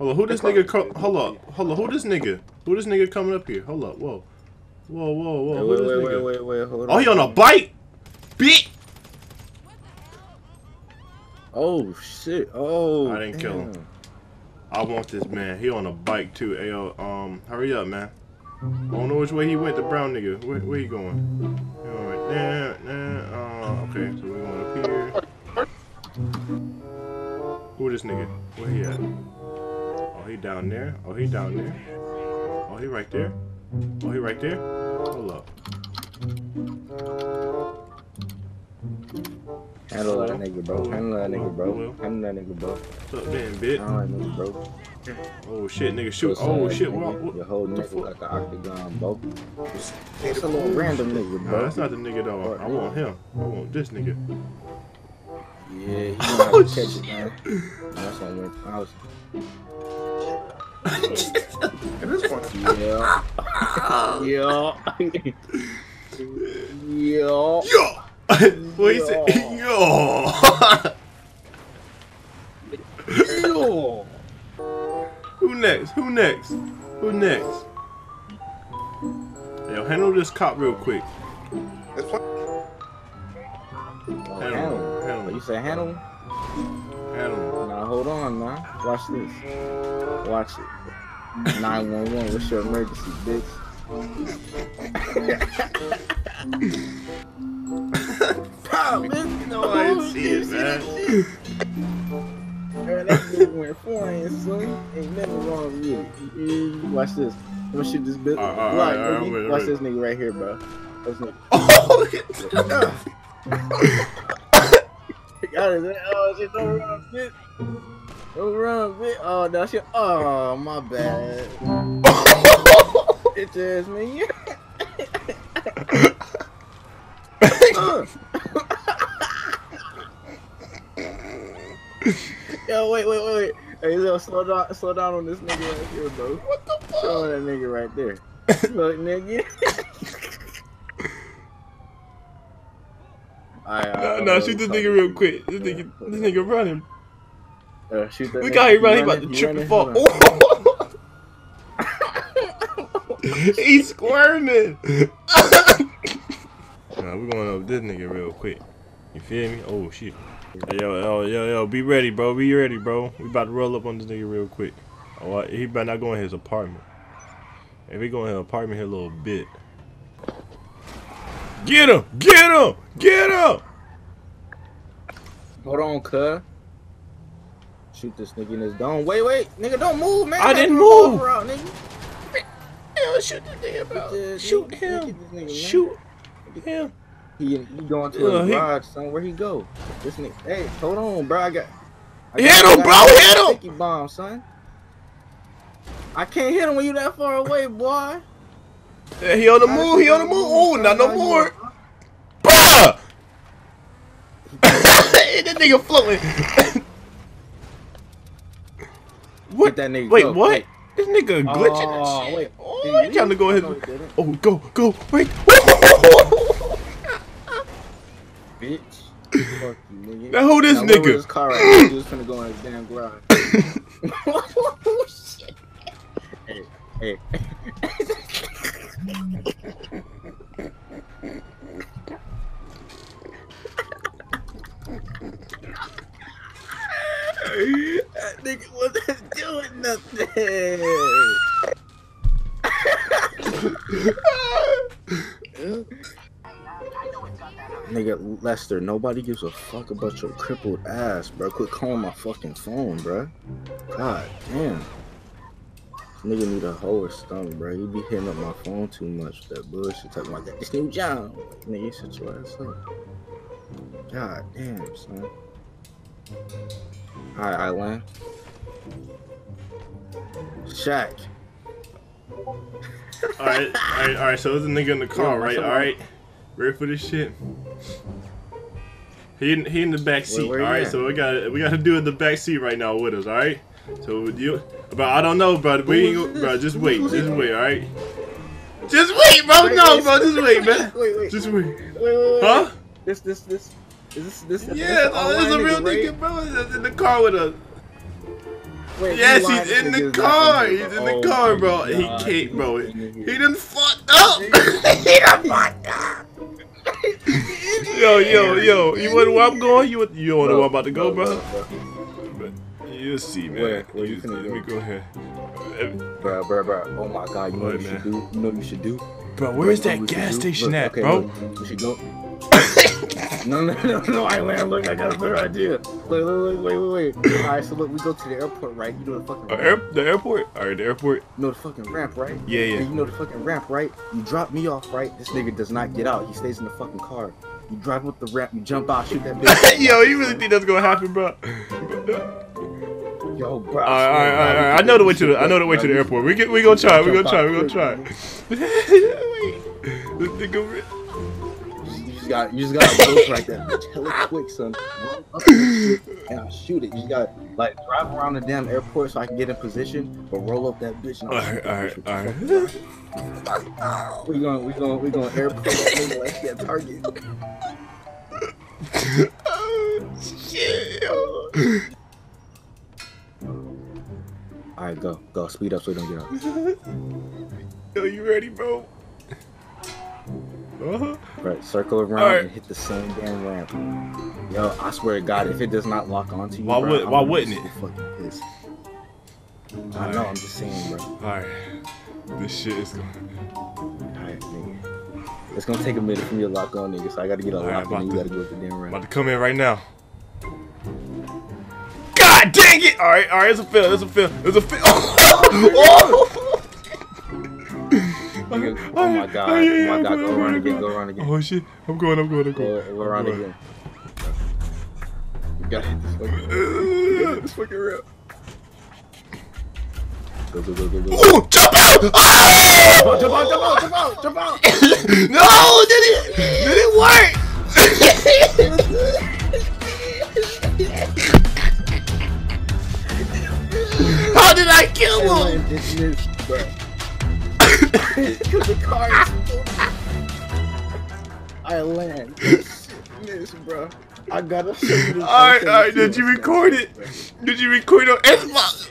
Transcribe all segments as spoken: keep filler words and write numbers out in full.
Hold on, who this nigga? Co hold up, hold on, who this nigga? Who this nigga coming up here? Hold up, whoa, whoa, whoa, whoa. Hey, wait, who this wait, nigga? wait, wait, wait, hold on. Oh, he on a bike, bitch. Oh shit! Oh, I didn't damn. kill him. I want this man. He on a bike too. Ayo, um, hurry up, man. I don't know which way he went. The brown nigga. Where, where he going? He going right there. There. Uh, okay, so we going up here. Who this nigga? Where he at? Oh, he down there. Oh, he down there. Oh, he right there. Oh, he right there. Hold up. Handle that nigga, bro. Handle that nigga, bro. Handle that nigga, bro. What's up, man, bitch? I don't like nigga, bro. Oh shit, nigga, shoot. Oh shit, what? You're holding this like an octagon, bro. It's a little random nigga, bro. That's not the nigga, though. I want him. I want this nigga. Yeah, he oh, to catch it, man. That's not your house. Yeah. Yeah. Yeah. Yeah. What he said? Yo! Yo! Who next? Who next? Who next? Yo, handle this cop real quick. That's what? Handle him. Handle him. You said handle him? Handle him. Now hold on, man. Watch this. Watch it. nine one one, what's your emergency, bitch? Pow, man. No, oh, I didn't see it, man. Girl, that nigga went flying, son. Ain't nothing wrong with you. Watch this. I'm gonna shoot this bitch. Uh, uh, right, uh, uh, watch watch this nigga right here, bro. This nigga. Oh, oh shit, don't run, bitch. Don't run, bitch. Oh, no, shit. Oh, my bad. Bitch ass, man. Yo, wait, wait, wait, wait. Hey, yo, slow down, slow down on this nigga right here, bro. What the fuck? Slow that nigga right there. Look, nigga. Alright, alright. No, no, shoot this nigga real quick. This nigga, this nigga running. Uh, shoot that we nigga. got him running. He about to trip and fall. He's squirming. Nah, we're going up this nigga real quick. You feel me? Oh shit. Yo, yo, yo, yo, be ready, bro. Be ready, bro. We about to roll up on this nigga real quick. Oh, he better not go in his apartment. If he go in his apartment here a little bit. Get him! Get him! Get him! Hold on, cuz. Shoot this nigga in his dome. Wait, wait, nigga, don't move, man. I didn't move. Around, nigga. Yo, shoot this nigga, bro. Shoot him. Shoot. Yeah, he, he going to uh, a garage, son. Where he go? This nigga. Hey, hold on, bro. I got. I hit got, him, I got, bro. Hit him. Bomb, son. I can't hit him when you that far away, boy. Yeah, he on the move. He on the move. Oh, not no more. Bruh. That nigga floating. What? That nigga Wait, go. what? Wait. This nigga glitching oh, and shit. Oh, he trying to go ahead. Oh, go, go, wait. Bitch. Fuck you, nigga. Now who this now, nigga? This car right he was finna go in his damn garage. Oh, shit. Hey, hey. That nigga wasn't doing nothing. Nigga, Lester, nobody gives a fuck about your crippled ass, bro. Quit calling my fucking phone, bro. God damn. This nigga need a whole stomach, bro. He be hitting up my phone too much with that bullshit. Talking about that. This new job. Nigga, shut your ass up. God damn, son. Alright, I win. Shaq. Alright, alright, alright. So there's a nigga in the car, yeah, right? Alright. Ready for this shit? He in, he in the back seat. All right, at? so we got we got to do in the back seat right now with us. All right. So you, but I don't know, bro. We ain't, bro. Just wait, just wait. All right. Just wait, bro. Wait, no, wait, bro. Just wait, man. Wait, wait. Just wait. Wait, wait, wait. Huh? This, this, this. Is this, this? Yeah, this is a real nigga, bro. That's in the car with us. Wait, yes, he he's in the car. He's in the car, bro. He can't, bro. He done fucked up. He done fucked up. Yo, yo, yo. You wonder where I'm going? You, you don't know where I'm about to go, bro? You'll see, man. Where, where you let me go here. Bro, bro, bro. Oh my God. You know what you should do? You know what you should do? Bro, where is that gas station at, bro? You should go. No, no, no, no, I wait, look, I got a better idea. Look, look, look, wait, wait, wait. Alright, so look, we go to the airport, right? You know the fucking ramp. Uh, air, the airport? Alright, the airport. You know the fucking ramp, right? Yeah, yeah. And you know the fucking ramp, right? You drop me off, right? This nigga does not get out. He stays in the fucking car. You drive up the ramp, you jump out, shoot that bitch. Yo, you really think that's gonna happen, bro? Yo, bro. Alright, alright, alright. I know the way to the I know the way to the airport. We get we gonna try, we gonna try, we gonna try. Wait. This nigga. You just gotta, you just gotta go like that bitch hella quick, son. And I'll shoot it. You just gotta like drive around the damn airport so I can get in position, but roll up that bitch. And I'll all right, all right, all right. We going, we going, we going airport. Like that target. Oh shit! All right, go, go, speed up so we don't get out. Yo, you ready, bro? Uh-huh. Right, circle around right. And hit the same damn ramp. Yo, I swear to God, if it does not lock onto you, why bro, would why wouldn't it? Fucking I right. know, I'm just saying, bro. All right, this shit is going. All right, nigga, it's gonna take a minute for me to lock on, nigga. So I gotta get a all lock right, on. You to, gotta go up the damn ramp. About to come in right now. God dang it! All right, all right, it's a fail. It's a fail. It's a fail. Oh! Nigga, oh my God! Oh, yeah, yeah, my God! Go around again! Go around again! Oh shit! I'm going! I'm going! I'm going! Go, go around going. Again! You got it! This fucking rip! Go go go go go! Ooh, jump out! Oh! Jump out! Jump out! Jump out! Jump out! No! Did it? Did it work? How did I kill him? Cause the car I land. Miss, bro. I gotta show you this. Alright, alright, did you record it? Did you record it on Xbox?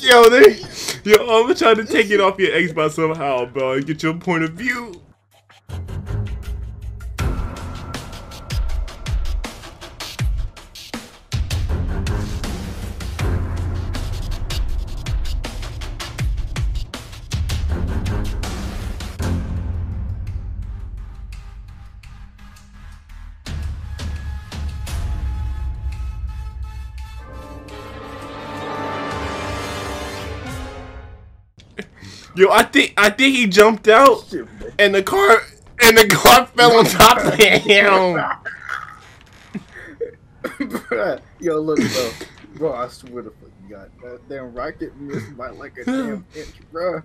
Yo, they yo, I'm trying to take it off your Xbox somehow, bro, and get your point of view. Yo, I think I think he jumped out, shit, and the car and the car fell on top of him. Yo, look, bro, bro, I swear to fucking God, that damn rocket missed by like a damn inch, bro.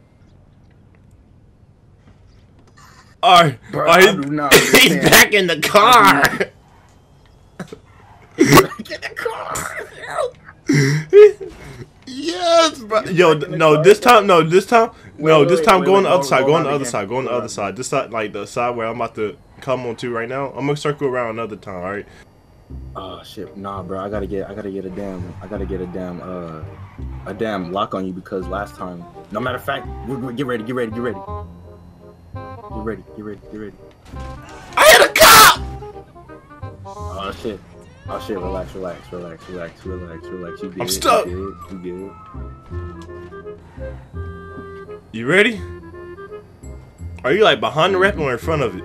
All right, bro, I, I do not he's back in the car. He's back in the car. Yes, bro. Yo, no, this time, no, this time, no, this time, go on the other side, go on the other side, go on the other side. This side, like the side where I'm about to come on to right now. I'm gonna circle around another time, all right? Uh, shit, nah, bro. I gotta get, I gotta get a damn, I gotta get a damn, uh, a damn lock on you because last time. No matter of fact, get ready, get ready, get ready, get ready, get ready, get ready. I hit a cop. Oh shit. Oh shit, relax, relax, relax, relax, relax, relax. You did I'm it, stuck. You did it, you did it. You ready? Are you like behind the ramp or in front of it?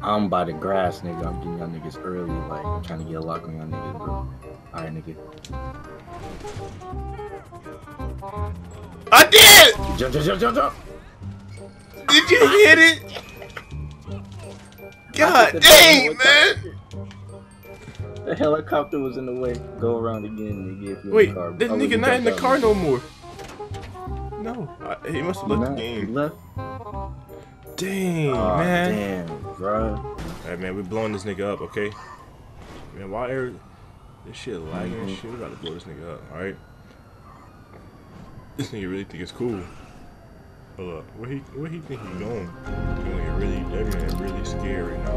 I'm by the grass, nigga. I'm getting y'all niggas early. Like, I'm trying to get a lock on y'all niggas, bro. Alright, nigga. I did! Jump, jump, jump, jump, jump! Did you hit it? God dang, man! The helicopter was in the way. Go around again, nigga. If you're Wait, in the car. This nigga not in the car no more. No, I, he must have left the game. Left. Dang, oh, man. Damn, bro. Alright, man, we blowing this nigga up, okay? Man, why are this shit lagging and mm-hmm. shit? We about to blow this nigga up, alright? This nigga really think it's cool. Hold up, where he, where he think he going? That really, that man really scary now.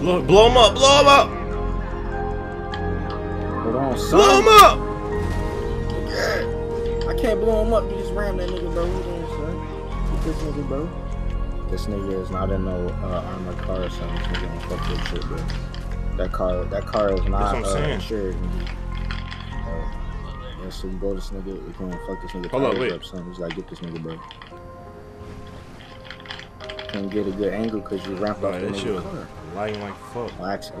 Blow, blow him up, blow him up! Hold on, son. Blow him up! Yeah. I can't blow him up, you just rammed that nigga, bro. Hold on, son. Get this nigga, bro. This nigga is not in no uh, armored car or something. This nigga don't fuck with shit, bro. That car, that car is not uh, insured. Uh, yeah, so you go to this nigga, you can fuck this nigga. Hold up, wait. Up, son. Just like, get this nigga, bro. Can't get a good angle because you ramp up this shit. Lying like fuck. Well, actually,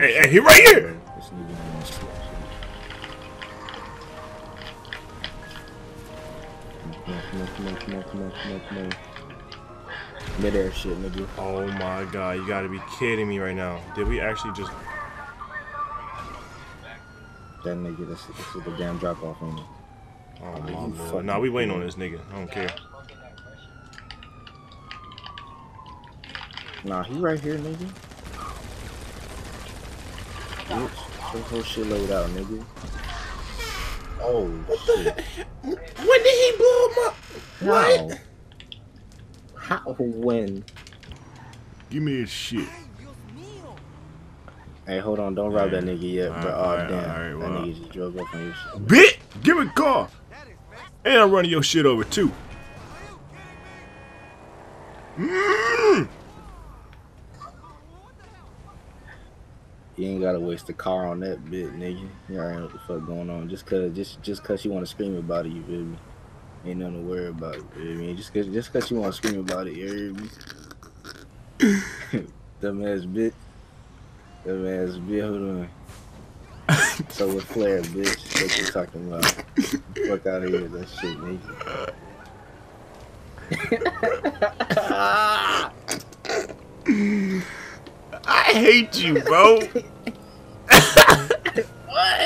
hey, hey, he right here. This nigga. Come on, come on, come on, come on, come on, come on. Mid-air shit, nigga. Oh my god, you gotta be kidding me right now. Did we actually just... That nigga, this, this is the damn drop-off on me. Oh my god. Nah, we waiting on this nigga. I don't care. Nah, he right here, nigga. Bitch, this whole shit laid out, nigga. Oh, shit. When did he blow him up? What? How? How? When? Give me his shit. Hey, hold on. Don't rob that nigga yet. All but, right, oh, all damn. Right, that well. Nigga just drove up on your shit. Bitch! Give me a car! And I'm running your shit over, too. Mm. You ain't gotta waste the car on that bit, nigga. You already know what the fuck going on. Just cause, just, just cause you wanna scream about it, you feel me? Ain't nothing to worry about, you feel me? Just cause, just cause you wanna scream about it, you feel me? Dumbass bitch. Dumbass bitch, hold on. So with Flair, bitch, what you talking about? Fuck out of here, that shit, nigga. I hate you, bro. What?